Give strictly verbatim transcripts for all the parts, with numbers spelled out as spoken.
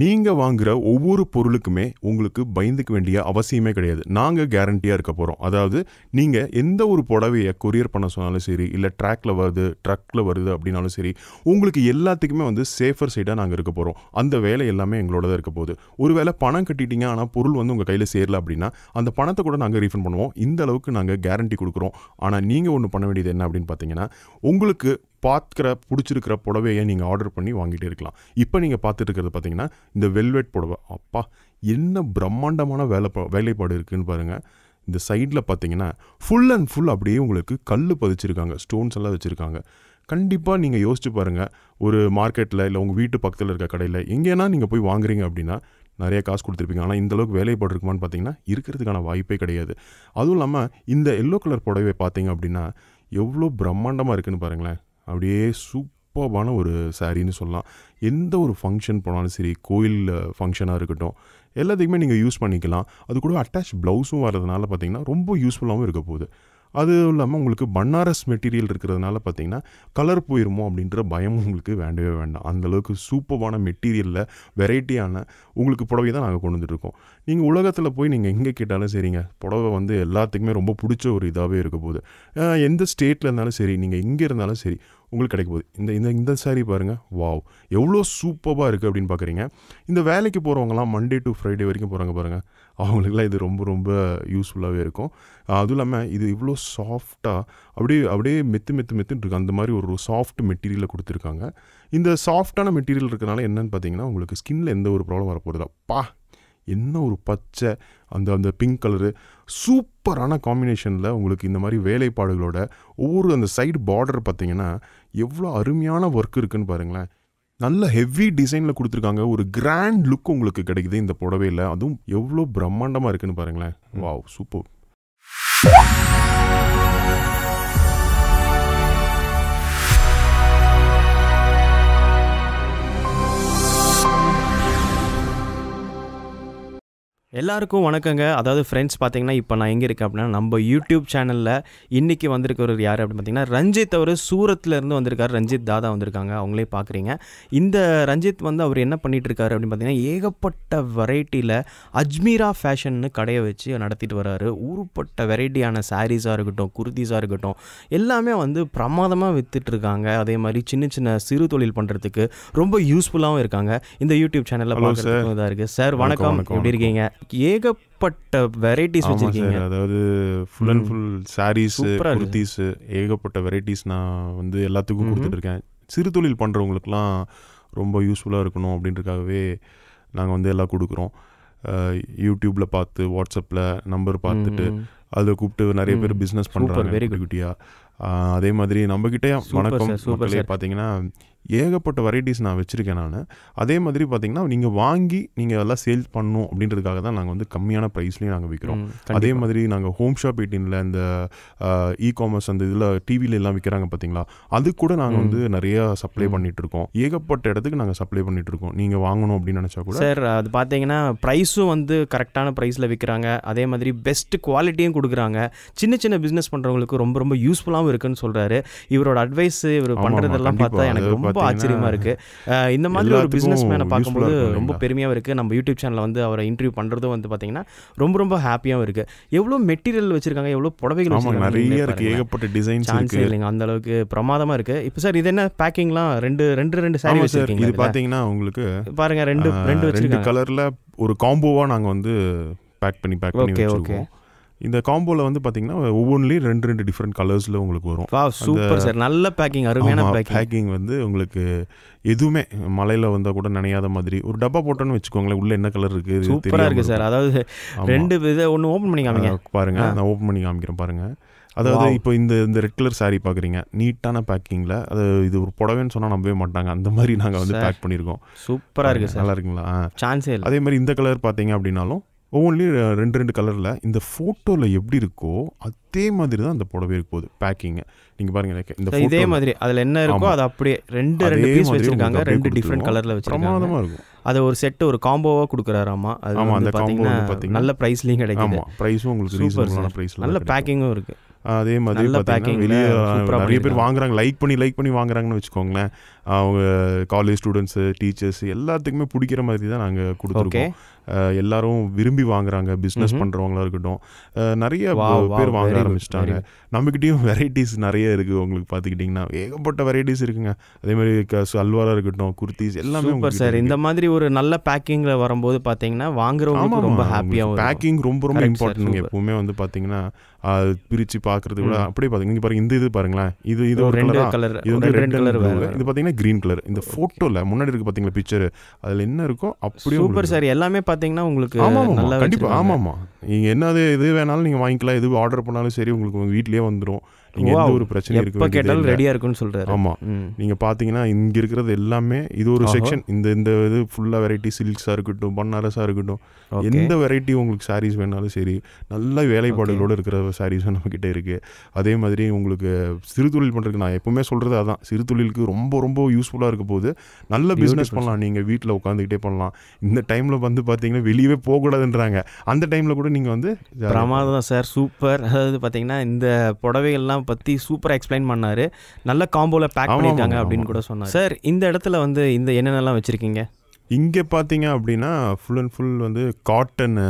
நீங்க வாங்குற ஒவ்வொரு பொருளுக்குமே உங்களுக்கு பயந்துக்க வேண்டிய அவசியமே கிடையாது. நாங்க கேரண்டியா இருக்க போறோம். அதாவது நீங்க எந்த ஒரு புடவையை கொரியர் பண்ண சொன்னாலும் சரி, இல்ல ட்ராக்ல வருது, ட்ரக்ல வருது அப்படினாலும் சரி, உங்களுக்கு எல்லாத்துக்குமே வந்து சேஃபர் சைடா நாங்க இருக்க போறோம். அந்த வேலை எல்லாமே எங்களோட தான் இருக்க போகுது. ஒருவேளை பணம் கட்டிட்டீங்க ஆனா பொருள் வந்து உங்க கையில சேரல அப்படின்னா அந்த பணத்தை கூட நாங்க ரீஃபண்ட் பண்ணுவோம். இந்த அளவுக்கு நாங்க கேரண்டி கொடுக்குறோம். ஆனா நீங்க ஒன்னு பண்ண வேண்டியது என்ன அப்படின்னு பாத்தீங்கன்னா, உங்களுக்கு பார்க்குற பிடிச்சிருக்கிற புடவையை நீங்கள் ஆர்டர் பண்ணி வாங்கிட்டே இருக்கலாம். இப்போ நீங்கள் பார்த்துட்டு இருக்கிறது பார்த்தீங்கன்னா இந்த வெல்வெட் புடவை. அப்பா என்ன பிரம்மாண்டமான வேலை வேலைப்பாடு இருக்குதுன்னு பாருங்கள். இந்த சைடில் பார்த்தீங்கன்னா ஃபுல் அண்ட் ஃபுல் அப்படியே உங்களுக்கு கல் பதிச்சிருக்காங்க, ஸ்டோன்ஸ் எல்லாம் வச்சுருக்காங்க. கண்டிப்பாக நீங்கள் யோசிச்சு பாருங்கள், ஒரு மார்க்கெட்டில் இல்லை உங்கள் வீட்டு பக்கத்தில் இருக்க கடையில் எங்கேனா நீங்கள் போய் வாங்குறீங்க அப்படின்னா நிறைய காசு கொடுத்துருப்பீங்க. ஆனால் இந்தளவுக்கு வேலைப்பாடு இருக்குமான்னு பார்த்தீங்கன்னா இருக்கிறதுக்கான வாய்ப்பே கிடையாது. அதுவும் இல்லாமல் இந்த எல்லோ கலர் புடவை பார்த்தீங்க அப்படின்னா எவ்வளோ பிரம்மாண்டமாக இருக்குதுன்னு பாருங்களேன். அப்படியே சூப்பர்பான ஒரு சாரின்னு சொல்லலாம். எந்த ஒரு ஃபங்க்ஷன் போனாலும் சரி, கோயில் ஃபங்க்ஷனாக இருக்கட்டும், எல்லாத்துக்குமே நீங்கள் யூஸ் பண்ணிக்கலாம். அது கூட அட்டாச் ப்ளவுஸும் வர்றதுனால பார்த்திங்கன்னா ரொம்ப யூஸ்ஃபுல்லாகவும் இருக்க போகுது. அதுவும் இல்லாமல் உங்களுக்கு பனாரஸ் மெட்டீரியல் இருக்கிறதுனால பார்த்திங்கன்னா கலர் போயிருமோ அப்படின்ற பயமும் உங்களுக்கு வேண்டவே வேண்டாம். அந்தளவுக்கு சூப்பரான மெட்டீரியலில் வெரைட்டியான உங்களுக்கு புடவை தான் நாங்கள் கொண்டு வந்துட்டுருக்கோம். நீங்கள் உலகத்தில் போய் நீங்கள் எங்கே கேட்டாலும் சரிங்க, புடவை வந்து எல்லாத்துக்குமே ரொம்ப பிடிச்ச ஒரு இதாகவே இருக்க போகுது. எந்த ஸ்டேட்டில் இருந்தாலும் சரி, நீங்கள் எங்கே இருந்தாலும் சரி, உங்களுக்கு கிடைக்க போகுது. இந்த இந்த இந்த சாரீ பாருங்கள், வாவ் எவ்வளோ சூப்பராக இருக்குது அப்படின்னு பார்க்குறீங்க. இந்த வேலைக்கு போகிறவங்களாம் மண்டே டு ஃப்ரைடே வரைக்கும் போகிறாங்க பாருங்கள், அவங்களுக்குலாம் இது ரொம்ப ரொம்ப யூஸ்ஃபுல்லாகவே இருக்கும். அதுவும் இல்லாமல் இது இவ்வளோ சாஃப்டாக அப்படியே அப்படியே மெத்து மெத்து மெத்துன்னு இருக்குது. அந்த மாதிரி ஒரு சாஃப்ட் மெட்டீரியலை கொடுத்துருக்காங்க. இந்த சாஃப்டான மெட்டீரியல் இருக்கிறதுனால என்னென்னு பார்த்தீங்கன்னா உங்களுக்கு ஸ்கின்னில் எந்த ஒரு ப்ராப்ளம் வரப்போகிறதா. பா என்ன ஒரு பச்சை, அந்த அந்த பிங்க் கலரு, சூப்பரான காம்பினேஷனில் உங்களுக்கு இந்த மாதிரி வேலைப்பாடுகளோட ஒவ்வொரு அந்த சைடு பார்டர் பார்த்திங்கன்னா எவ்வளோ அருமையான ஒர்க் இருக்குதுன்னு பாருங்களேன். நல்ல ஹெவி டிசைனில் கொடுத்துருக்காங்க. ஒரு கிராண்ட் லுக் உங்களுக்கு கிடைக்குது இந்த புடவையில். அதுவும் எவ்வளோ பிரம்மாண்டமாக இருக்குதுன்னு பாருங்களேன். Wow super. எல்லாருக்கும் வணக்கங்க. அதாவது ஃப்ரெண்ட்ஸ், பார்த்தீங்கன்னா இப்போ நான் எங்கே இருக்கேன் அப்படின்னா நம்ம யூடியூப் சேனலில் இன்றைக்கி வந்திருக்கிறவர் யார் அப்படின்னு பார்த்தீங்கன்னா ரஞ்சித். அவர் சூரத்துலேருந்து வந்திருக்கார். ரஞ்சித் தாதா வந்திருக்காங்க, அவங்களே பார்க்குறீங்க. இந்த ரஞ்சித் வந்து அவர் என்ன பண்ணிகிட்ருக்காரு அப்படின்னு பார்த்தீங்கன்னா ஏகப்பட்ட வெரைட்டியில் அஜ்மீரா ஃபேஷன்னு கடையை வச்சு நடத்திட்டு வர்றாரு. ஊருப்பட்ட வெரைட்டியான சாரீஸாக இருக்கட்டும், குர்தீஸாக இருக்கட்டும், எல்லாமே வந்து பிரமாதமாக விற்றுட்ருக்காங்க. அதே மாதிரி சின்ன சின்ன சிறு தொழில் பண்ணுறதுக்கு ரொம்ப யூஸ்ஃபுல்லாகவும் இருக்காங்க. இந்த யூடியூப் சேனலில் பார்க்குறதுக்கு இதாக இருக்குது. சார் வணக்கம், எப்படி இருக்கீங்க? ஏகப்பட்ட வெரைட்டிஸ் வச்சிருக்கீங்க. அதாவது full and full saris, kurtis, ஏகப்பட்ட வெரைட்டிஸ் நான் வந்து எல்லாத்துக்கும் கொடுத்துட்டு இருக்கேன். சிறு தொழில் பண்ணுறவங்களுக்குலாம் ரொம்ப யூஸ்ஃபுல்லாக இருக்கணும் அப்படின்றதுக்காகவே நாங்கள் வந்து எல்லாம் கொடுக்குறோம். யூடியூப்பில் பார்த்து, வாட்ஸ்அப்பில் நம்பர் பார்த்துட்டு அதை கூப்பிட்டு நிறைய பேர் பிஸ்னஸ் பண்ணுறாங்க. வெரி குட்டியாக அதே மாதிரி நம்மக்கிட்டே வணக்கம் சூப்பர்லேயே பார்த்தீங்கன்னா ஏகப்பட்ட வெரைட்டிஸ் நான் வச்சுருக்கேன். நான் அதே மாதிரி பார்த்தீங்கன்னா நீங்கள் வாங்கி நீங்கள் எல்லாம் சேல்ஸ் பண்ணணும் அப்படின்றதுக்காக தான் நாங்கள் வந்து கம்மியான ப்ரைஸ்லேயும் நாங்கள் விற்கிறோம். அதே மாதிரி நாங்கள் ஹோம் ஷாப் எயிட்டீனில் இந்த இ காமர்ஸ் அந்த இதில் டிவியில் எல்லாம் விற்கிறாங்க பார்த்தீங்களா, அது கூட நாங்கள் வந்து நிறையா சப்ளை பண்ணிகிட்ருக்கோம். ஏகப்பட்ட இடத்துக்கு நாங்கள் சப்ளை பண்ணிகிட்ருக்கோம். நீங்கள் வாங்கணும் அப்படின்னு நினச்சா கூட சார் அது பார்த்தீங்கன்னா ப்ரைஸும் வந்து கரெக்டான ப்ரைஸில் விற்கிறாங்க. அதே மாதிரி பெஸ்ட் குவாலிட்டியும் கொடுக்குறாங்க. சின்ன சின்ன பிஸ்னஸ் பண்ணுறவங்களுக்கு ரொம்ப ரொம்ப யூஸ்ஃபுல்லாகவும் இருக்குன்னு சொல்கிறாரு. இவரோட அட்வைஸ் இவர் பண்ணுறதெல்லாம் பார்த்தா எனக்கு ஆச்சரியமா இருக்கு. இந்த மாதிரி ஒரு பிசினஸ் மேனை பார்க்கும்போது ரொம்ப பெருமையாவும் இருக்கு. நம்ம யூடியூப் சேனல்ல வந்து அவரை இன்டர்வியூ பண்றதும் வந்து பாத்தீங்கன்னா ரொம்ப ரொம்ப ஹாப்பியாவும் இருக்கு. எவ்வளவு மெட்டீரியல் வச்சிருக்காங்க, எவ்வளவு புடவைகள் வச்சிருக்காங்க, நிறைய இருக்கு, ஏகப்பட்ட டிசைன்ஸ் இருக்கு. இல்லைங்க அந்த அளவுக்கு பிரமாதமா இருக்கு. இப்போ சார் இது என்ன பேக்கிங்லாம் ரெண்டு ரெண்டு ரெண்டு சாரி வச்சிருக்கீங்க. இது பாத்தீங்கன்னா உங்களுக்கு பாருங்க ரெண்டு ரெண்டு வச்சிருக்காங்க. கலர்ல ஒரு காம்போவா நாங்க வந்து பேக் பண்ணி பேக் பண்ணி வச்சிருக்கோம். இந்த காம்போவில் வந்து பார்த்தீங்கன்னா ஒவ்வொன்றிலையும் ரெண்டு ரெண்டு டிஃப்ரெண்ட் கலர்ஸில் உங்களுக்கு வரும். சூப்பர் சார், நல்ல பேக்கிங், அருமையான பேக்கிங். பேக்கிங் வந்து உங்களுக்கு எதுவுமே மலையில் வந்தால் கூட நினையாத மாதிரி ஒரு டப்பா போட்டோன்னு வச்சுக்கோங்களேன். உள்ளே என்ன கலர் இருக்குது சூப்பராக இருக்குது சார். அதாவது ரெண்டு இதை ஒன்று ஓப்பன் பண்ணி காமிங்க பாருங்கள். நான் ஓப்பன் பண்ணி காமிக்கிறேன் பாருங்கள். அதாவது இப்போ இந்த இந்த ரெட் கலர் சாரீ பார்க்குறீங்க, நீட்டான பேக்கிங்கில். அது இது ஒரு புடவைன்னு சொன்னால் நம்பவே மாட்டாங்க. அந்த மாதிரி நாங்கள் வந்து பேக் பண்ணியிருக்கோம். சூப்பராக இருக்குது, நல்லா இருக்குங்களா? சான்ஸே இல்லை. அதே மாதிரி இந்த கலர் பார்த்தீங்க அப்படின்னாலும் ஒவ்வொன்றிலையும் ரெண்டு ரெண்டு கலரில் இந்த ஃபோட்டோவில் எப்படி இருக்கோ அதே மாதிரி தான் அந்த புடவை இருக்க போகுது. பேக்கிங்கை நீங்கள் பாருங்கள், இந்த இதே மாதிரி அதில் என்ன இருக்கோ அது அப்படியே ரெண்டு ரெண்டு பீஸ் வச்சுருக்காங்க. ரெண்டு டிஃப்ரெண்ட் கலரில் வச்சுருக்காங்க. இருக்கும் அதை ஒரு செட்டு ஒரு காம்போவாக கொடுக்குறாராமா. அது வந்து பார்த்தீங்கன்னா நல்ல ப்ரைஸ்லேயும் கிடைக்கும். ப்ரைஸும் உங்களுக்கு நல்ல பேக்கிங்கும் இருக்குது. அதே மாதிரி பார்த்தீங்கன்னா வெளியே நிறைய பேர் வாங்குறாங்க, லைக் பண்ணி லைக் பண்ணி வாங்குறாங்கன்னு வச்சுக்கோங்களேன். அவங்க காலேஜ் ஸ்டூடெண்ட்ஸு, டீச்சர்ஸ் எல்லாத்துக்குமே பிடிக்கிற மாதிரி தான் நாங்கள் கொடுத்துருக்கோம். எல்லாரும் விரும்பி வாங்குறாங்க, பிஸ்னஸ் பண்ணுறவங்களா இருக்கட்டும் நிறைய பேர் வாங்க ஆரம்பிச்சிட்டாங்க. நம்மக்கிட்டையும் வெரைட்டிஸ் நிறைய இருக்குது. உங்களுக்கு பார்த்துக்கிட்டிங்கன்னா ஏகப்பட்ட வெரைட்டிஸ் இருக்குங்க. அதே மாதிரி அல்வாராக இருக்கட்டும், குர்த்திஸ் எல்லாமே. Super sir. இந்த மாதிரி ஒரு நல்ல பேக்கிங்கில் வரும்போது பார்த்தீங்கன்னா வாங்குறவங்க ரொம்ப ஹாப்பியாக. பேக்கிங் ரொம்ப ரொம்ப இம்பார்ட்டன்ட். எப்பவுமே வந்து பார்த்தீங்கன்னா அது பிரித்து பார்க்குறது கூட அப்படியே பார்த்துங்க. இங்கே பாருங்கள், இந்த இது பாருங்களேன், இது இது ஒரு கலர், இது வந்து ரெட் கலர், இது பார்த்தீங்கன்னா க்ரீன் கலர். இந்த ஃபோட்டோவில் முன்னாடி இருக்குது பார்த்தீங்களா பிக்சரு, அதில் என்ன இருக்கோ அப்படியே. Super sir. எல்லாமே பார்த்தீங்கன்னா உங்களுக்கு நல்லா கண்டிப்பாக. ஆமாம் ஆமாம். நீங்கள் என்னது எது வேணாலும் நீங்கள் வாங்கிக்கலாம், எது ஆர்டர் பண்ணாலும் சரி உங்களுக்கு வீட்லேயே வந்துடும். நீங்கள் எந்த ஒரு பிரச்சனை இருக்குது கேட்டாலும் ரெடியாக இருக்குன்னு சொல்கிறாரு. ஆமாம். நீங்கள் பார்த்தீங்கன்னா இங்கே இருக்கிறது எல்லாமே இது ஒரு செக்ஷன். இந்த இந்த இது ஃபுல்லாக வெரைட்டி சில்க்ஸாக இருக்கட்டும், பனாரஸாக இருக்கட்டும், எந்த வெரைட்டி உங்களுக்கு சாரீஸ் வேணாலும் சரி நல்ல வேலைப்பாடுகளோடு இருக்கிற சாரீஸும் நம்மக்கிட்ட இருக்குது. அதே மாதிரி உங்களுக்கு சிறு தொழில் பண்ணுறதுக்கு நான் எப்பவுமே சொல்கிறது அதான், சிறு தொழிலுக்கு ரொம்ப ரொம்ப யூஸ்ஃபுல்லாக இருக்க போது. நல்ல பிஸ்னஸ் பண்ணலாம், நீங்கள் வீட்டில் உட்காந்துக்கிட்டே பண்ணலாம். இந்த டைமில் வந்து பார்த்தீங்கன்னா வெளியவே போகக்கூடாதுன்றாங்க, அந்த டைமில் கூட நீங்கள் வந்து பிரமாதம் சார். சூப்பர். அதாவது பார்த்தீங்கன்னா இந்த புடவைகள்லாம் பத்தி சூப்பரா எக்ஸ்பிளைன் பண்ணாரு. நல்ல காம்போல பேக் பண்ணிட்டாங்க அப்படின்னு கூட சொன்னாரு சார். இந்த இடத்துல வந்து இந்த என்னென்னலாம் வச்சிருக்கீங்க? இங்க பாத்தீங்க அப்படின்னா ஃபுல் அண்ட் ஃபுல் வந்து காட்டனு,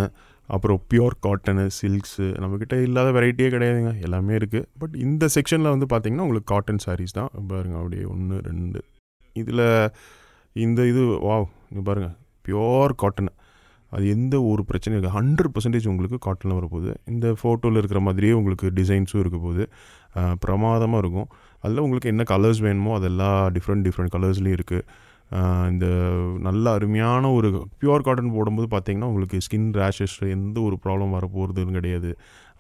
அப்புறம் பியூர் காட்டனு, சில்க்ஸு, நம்மக்கிட்ட இல்லாத வெரைட்டியே கிடையாதுங்க, எல்லாமே இருக்கு. பட் இந்த செக்ஷன்ல வந்து பாத்தீங்கன்னா உங்களுக்கு காட்டன் சாரீஸ் தான் பாருங்க. அப்படியே ஒன்று ரெண்டு இதுல இந்த இது வாவ் பாருங்க, பியூர் காட்டன். அது எந்த ஒரு பிரச்சனையும் இருக்குது. ஹண்ட்ரட் பர்சன்டேஜ் உங்களுக்கு காட்டனில் வரப்போகுது. இந்த ஃபோட்டோவில் இருக்கிற மாதிரியே உங்களுக்கு டிசைன்ஸும் இருக்க போகுது. பிரமாதமாக இருக்கும். அதில் உங்களுக்கு என்ன கலர்ஸ் வேணுமோ அதெல்லாம் டிஃப்ரெண்ட் டிஃப்ரெண்ட் கலர்ஸ்லேயும் இருக்குது. இந்த நல்ல அருமையான ஒரு பியூர் காட்டன் போடும்போது பார்த்திங்கன்னா உங்களுக்கு ஸ்கின் ரேஷஸ் எந்த ஒரு ப்ராப்ளம் வரப்போகிறதுன்னு கிடையாது.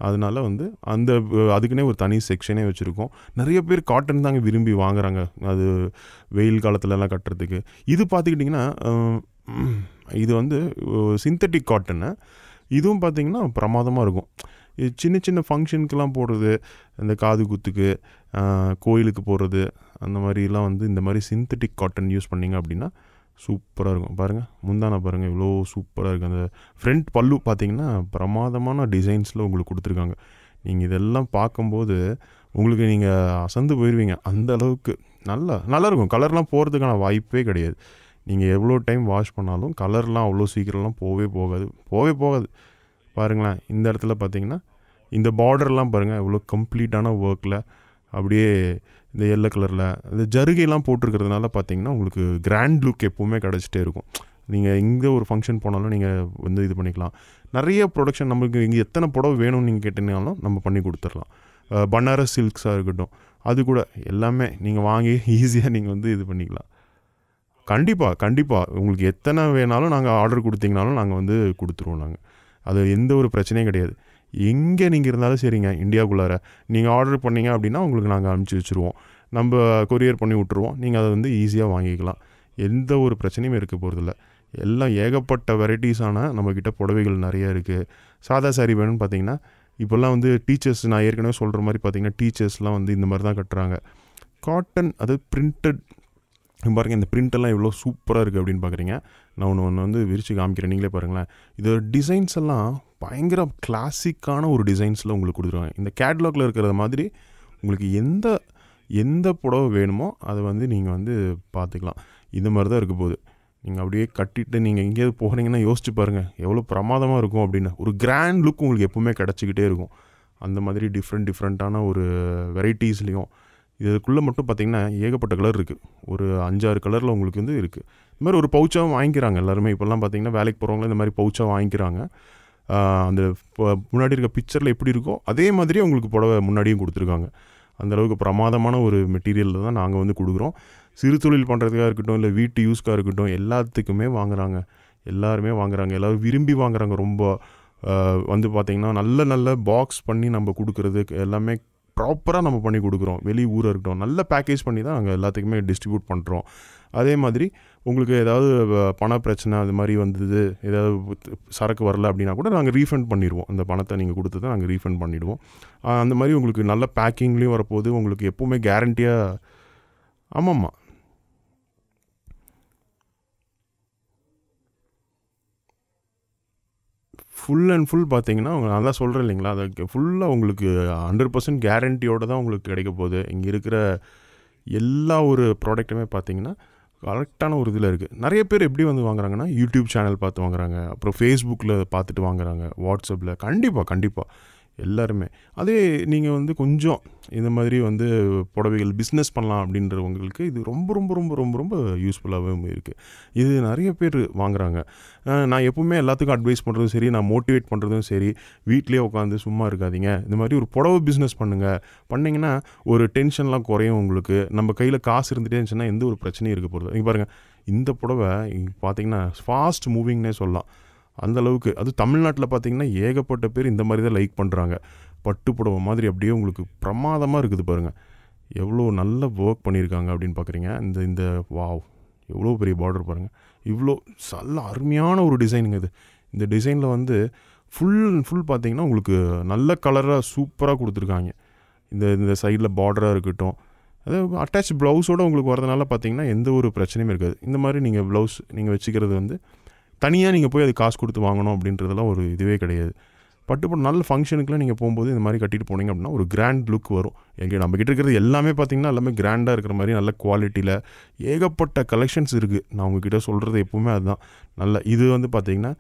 அதனால வந்து அந்த அதுக்குன்னே ஒரு தனி செக்ஷனே வச்சுருக்கோம். நிறைய பேர் காட்டன் தாங்க விரும்பி வாங்குறாங்க, அது வெயில் காலத்துலலாம் கட்டுறதுக்கு. இது பார்த்துக்கிட்டிங்கன்னா இது வந்து சிந்தட்டிக் காட்டனு. இதுவும் பார்த்திங்கன்னா பிரமாதமாக இருக்கும். இது சின்ன சின்ன ஃபங்க்ஷனுக்கெலாம் போடுறது, இந்த காது குத்துக்கு, கோயிலுக்கு போடுறது, அந்த மாதிரிலாம் வந்து இந்த மாதிரி சிந்தட்டிக் காட்டன் யூஸ் பண்ணிங்க அப்படின்னா சூப்பராக இருக்கும். பாருங்கள் முந்தான பாருங்கள், இவ்வளோ சூப்பராக இருக்குது. அந்த ஃப்ரண்ட் பல்லு பார்த்திங்கன்னா பிரமாதமான டிசைன்ஸில் உங்களுக்கு கொடுத்துருக்காங்க. நீங்கள் இதெல்லாம் பார்க்கும்போது உங்களுக்கு நீங்கள் அசந்து போயிடுவீங்க அந்த அளவுக்கு நல்லா நல்லாயிருக்கும். கலர்லாம் போகிறதுக்கான வாய்ப்பே கிடையாது. நீங்கள் எவ்வளோ டைம் வாஷ் பண்ணாலும் கலர்லாம் அவ்வளோ சீக்கிரம்லாம் போகவே போகாது போகவே போகாது பாருங்களேன். இந்த இடத்துல பார்த்தீங்கன்னா இந்த பார்டர்லாம் பாருங்கள், எவ்வளோ கம்ப்ளீட்டான ஒர்க்கில் அப்படியே இந்த எல்லோ கலரில் இந்த ஜருகைலாம் போட்டிருக்கிறதுனால பார்த்தீங்கன்னா உங்களுக்கு கிராண்ட் லுக் எப்போவுமே கிடச்சிட்டே இருக்கும். நீங்கள் எங்கே ஒரு ஃபங்க்ஷன் போனாலும் நீங்கள் வந்து இது பண்ணிக்கலாம். நிறைய ப்ரொடக்ஷன் நம்மளுக்கு இங்கே எத்தனை புடவை வேணும்னு நீங்கள் கேட்டீங்கனாலும் நம்ம பண்ணி கொடுத்துடலாம். பனாரஸ் சில்க்ஸாக இருக்கட்டும், அது கூட எல்லாமே நீங்கள் வாங்கி ஈஸியாக நீங்கள் வந்து இது பண்ணிக்கலாம். கண்டிப்பாக கண்டிப்பாக உங்களுக்கு எத்தனை வேணாலும் நாங்கள் ஆர்டர் கொடுத்தீங்கனாலும் நாங்கள் வந்து கொடுத்துருவோம். நாங்கள் அது எந்த ஒரு பிரச்சனையும் கிடையாது. எங்கே நீங்கள் இருந்தாலும் சரிங்க, இந்தியாவுக்குள்ளார நீங்கள் ஆர்டர் பண்ணிங்க அப்படின்னா உங்களுக்கு நாங்கள் அனுப்பிச்சி வச்சுருவோம். நம்ம கொரியர் பண்ணி விட்டுருவோம். நீங்கள் அதை வந்து ஈஸியாக வாங்கிக்கலாம். எந்த ஒரு பிரச்சனையும் இருக்க போகிறதில்ல. எல்லாம் ஏகப்பட்ட வெரைட்டிஸான நம்மக்கிட்ட புடவைகள் நிறையா இருக்குது. சாதா சாரி வேணும்னு பார்த்தீங்கன்னா இப்போல்லாம் வந்து டீச்சர்ஸ், நான் ஏற்கனவே சொல்கிற மாதிரி பார்த்தீங்கன்னா டீச்சர்ஸ்லாம் வந்து இந்த மாதிரி தான் கட்டுறாங்க. காட்டன் அது பிரிண்டட் பாருங்கள், இந்த பிரிண்டெல்லாம் எவ்வளோ சூப்பராக இருக்குது அப்படின்னு பார்க்குறீங்க. நான் ஒன்று ஒன்று வந்து விரித்து காமிக்கிறேன், நீங்களே பாருங்களேன். இது டிசைன்ஸ் எல்லாம் பயங்கர கிளாசிக்கான ஒரு டிசைன்ஸில் உங்களுக்கு கொடுத்துருவாங்க. இந்த கேட்லாகில் இருக்கிற மாதிரி உங்களுக்கு எந்த எந்த புடவை வேணுமோ அதை வந்து நீங்கள் வந்து பார்த்துக்கலாம். இது மாதிரி தான் இருக்க போகுது. நீங்கள் அப்படியே கட்டிட்டு நீங்கள் எங்கேயாவது போகிறீங்கன்னா யோசிச்சு பாருங்கள் எவ்வளோ பிரமாதமாக இருக்கும் அப்படின்னு. ஒரு கிராண்ட் லுக் உங்களுக்கு எப்போவுமே கிடச்சிக்கிட்டே இருக்கும். அந்த மாதிரி டிஃப்ரெண்ட் டிஃப்ரெண்ட்டான ஒரு வெரைட்டிஸ்லேயும் இதுக்குள்ளே மட்டும் பார்த்திங்கன்னா ஏகப்பட்ட கலர் இருக்குது. ஒரு அஞ்சாறு கலரில் உங்களுக்கு வந்து இருக்குது. இந்த மாதிரி ஒரு பவுச்சாகவும் வாங்கிக்கிறாங்க எல்லாருமே. இப்போல்லாம் பார்த்திங்கன்னா வேலைக்கு போகிறவங்களும் இந்த மாதிரி பவுச்சாக வாங்கிக்கிறாங்க. அந்த முன்னாடி இருக்க பிக்சரில் எப்படி இருக்கோ அதே மாதிரி உங்களுக்கு புடவை முன்னாடியும் கொடுத்துருக்காங்க. அந்தளவுக்கு பிரமாதமான ஒரு மெட்டீரியலில் தான் நாங்கள் வந்து கொடுக்குறோம். சிறு தொழில் பண்ணுறதுக்காக இருக்கட்டும், இல்லை வீட்டு யூஸ்க்காக இருக்கட்டும், எல்லாத்துக்குமே வாங்குகிறாங்க. எல்லாருமே வாங்குகிறாங்க, எல்லோரும் விரும்பி வாங்குகிறாங்க. ரொம்ப வந்து பார்த்திங்கன்னா நல்ல நல்ல பாக்ஸ் பண்ணி நம்ம கொடுக்குறது எல்லாமே ப்ராப்பராக நம்ம பண்ணி கொடுக்குறோம். வெளி ஊராக இருக்கட்டும், நல்ல பேக்கேஜ் பண்ணி தான் நாங்கள் எல்லாத்துக்குமே டிஸ்ட்ரிபியூட் பண்ணுறோம். அதே மாதிரி உங்களுக்கு ஏதாவது பண பிரச்சனை அது மாதிரி வந்தது, ஏதாவது சரக்கு வரலை அப்படின்னா கூட நாங்கள் ரீஃபண்ட் பண்ணிடுவோம். அந்த பணத்தை நீங்கள் கொடுத்ததை நாங்கள் ரீஃபண்ட் பண்ணிவிடுவோம். அந்த மாதிரி உங்களுக்கு நல்ல பேக்கிங்லேயும் வரப்போது. உங்களுக்கு எப்போவுமே கேரண்டியாக. ஆமாம்மா full and full பாத்தீங்கன்னா உங்களுக்கு நான் தான் சொல்றேன் இல்லீங்களா அது ஃபுல்லா உங்களுக்கு one hundred percent கேரண்டியோட தான் உங்களுக்கு கிடைக்க போகுது இங்க இருக்கிற எல்லா ஒரு ப்ராடக்ட்டுமே பாத்தீங்கன்னா கரெக்ட்டான ஒரு இதுல இருக்கு நிறைய பேர் எப்படி வந்து வாங்குறாங்கன்னா YouTube சேனல் பார்த்து வாங்குறாங்க அப்புறம் Facebookல பார்த்துட்டு வாங்குறாங்க WhatsAppல கண்டிப்பா கண்டிப்பா எல்லாரும் அதே நீங்க வந்து கொஞ்சம் இந்த மாதிரி வந்து பொடவைகள் business பண்ணலாம் அப்படின்றவங்களுக்கு இது ரொம்ப ரொம்ப ரொம்ப ரொம்ப ரொம்ப யூஸ்புல்லாவே இருக்கு இது நிறைய பேர் வாங்குறாங்க நான் எப்பவுமே எல்லாத்துக்கும் அட்வைஸ் பண்றதும் சரி நான் மோட்டிவேட் பண்றதும் சரி வீட்லயே உட்கார்ந்து சும்மா இருக்காதீங்க இந்த மாதிரி ஒரு பொடவை business பண்ணுங்க பண்ணீங்கன்னா ஒரு டென்ஷன்லாம் குறையும் உங்களுக்கு நம்ம கையில காசு இருந்துட்டே இருந்துனா எந்த ஒரு பிரச்சனையும் இருக்க போறது நீங்க பாருங்க இந்த பொடவை பாத்தீங்கன்னா fast moving னே சொல்லலாம் அந்த அளவுக்கு அது தமிழ்நாட்டுல பாத்தீங்கன்னா ஏகப்பட்ட பேர் இந்த மாதிரி தான் லைக் பண்றாங்க பட்டு புடவை மாதிரி அப்படியே உங்களுக்கு பிரமாதமா இருக்குது பாருங்க எவ்ளோ நல்ல வர்க் பண்ணிருக்காங்க அப்படிን பாக்குறீங்க இந்த இந்த வாவ் எவ்ளோ பெரிய border பாருங்க இவ்ளோ சல்ல அருமையான ஒரு டிசைன்ங்க இது இந்த டிசைன்ல வந்து full full பாத்தீங்கன்னா உங்களுக்கு நல்ல கலரா சூப்பரா கொடுத்திருக்காங்க இந்த இந்த சைடுல borderரா இருக்கட்டும் அது அட்டாச் blouse ஓட உங்களுக்கு வரதனால பாத்தீங்கன்னா எந்த ஒரு பிரச்சனையும் இருக்காது இந்த மாதிரி நீங்க blouse நீங்க வெச்சிக்கிறது வந்து தனியா நீங்க போய் அது காசு கொடுத்து வாங்கணும் அப்படின்றதெல்லாம் ஒரு இதுவே கிடையாது பட்டு ஒரு நல்ல ஃபங்க்ஷனுக்குலாம் நீங்க போயும்போது இந்த மாதிரி கட்டிட்டு போனீங்க அப்படினா ஒரு கிராண்ட் லுக் வரும் எங்க நம்ம கிட்ட இருக்குது எல்லாமே பாத்தீங்கன்னா எல்லாமே கிராண்டா இருக்கிற மாதிரி நல்ல குவாலிட்டில ஏகப்பட்ட கலெக்ஷன்ஸ் இருக்கு நான் உங்ககிட்ட சொல்றது எப்பவுமே அதான் நல்ல இது வந்து பாத்தீங்கன்னா